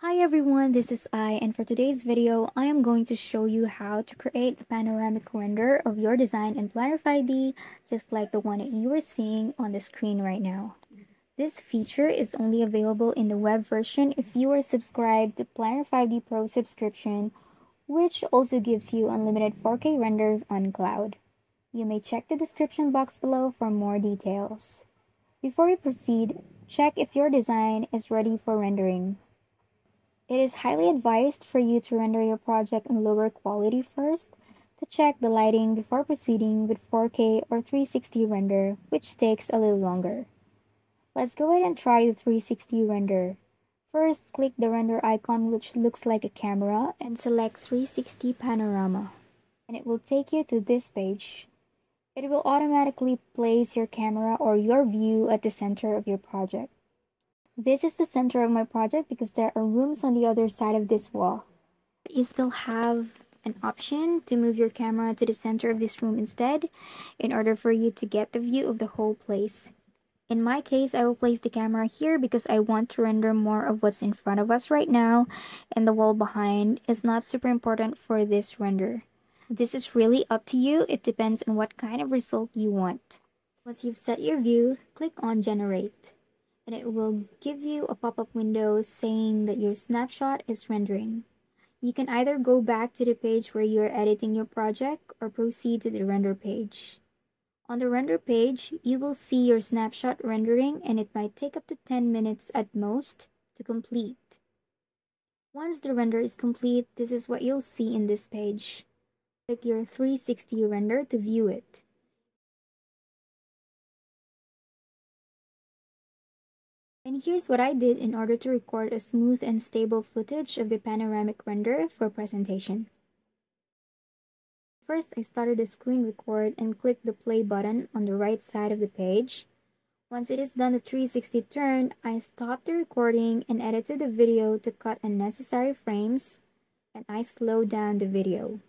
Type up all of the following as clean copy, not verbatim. Hi everyone, this is I, and for today's video, I am going to show you how to create a panoramic render of your design in Planner 5D, just like the one that you are seeing on the screen right now. This feature is only available in the web version if you are subscribed to Planner 5D Pro subscription, which also gives you unlimited 4K renders on cloud. You may check the description box below for more details. Before we proceed, check if your design is ready for rendering. It is highly advised for you to render your project in lower quality first to check the lighting before proceeding with 4K or 360 render, which takes a little longer. Let's go ahead and try the 360 render. First, click the render icon which looks like a camera and select 360 panorama, and it will take you to this page. It will automatically place your camera or your view at the center of your project. This is the center of my project because there are rooms on the other side of this wall. You still have an option to move your camera to the center of this room instead, in order for you to get the view of the whole place. In my case, I will place the camera here because I want to render more of what's in front of us right now, and the wall behind is not super important for this render. This is really up to you. It depends on what kind of result you want. Once you've set your view, click on Generate, and it will give you a pop-up window saying that your snapshot is rendering. You can either go back to the page where you are editing your project or proceed to the render page. On the render page, you will see your snapshot rendering, and it might take up to 10 minutes at most to complete. Once the render is complete, this is what you'll see in this page. Click your 360 render to view it. And here's what I did in order to record a smooth and stable footage of the panoramic render for presentation. First, I started a screen record and clicked the play button on the right side of the page. Once it is done the 360 turn, I stopped the recording and edited the video to cut unnecessary frames, and I slowed down the video.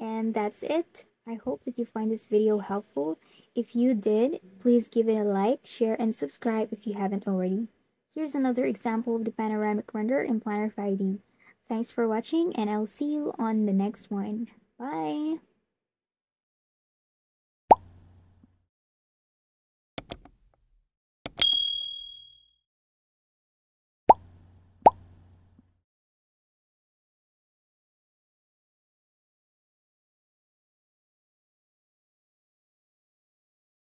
And that's it. I hope that you find this video helpful. If you did, please give it a like, share, and subscribe if you haven't already. Here's another example of the panoramic render in Planner 5D. Thanks for watching, and I'll see you on the next one. Bye!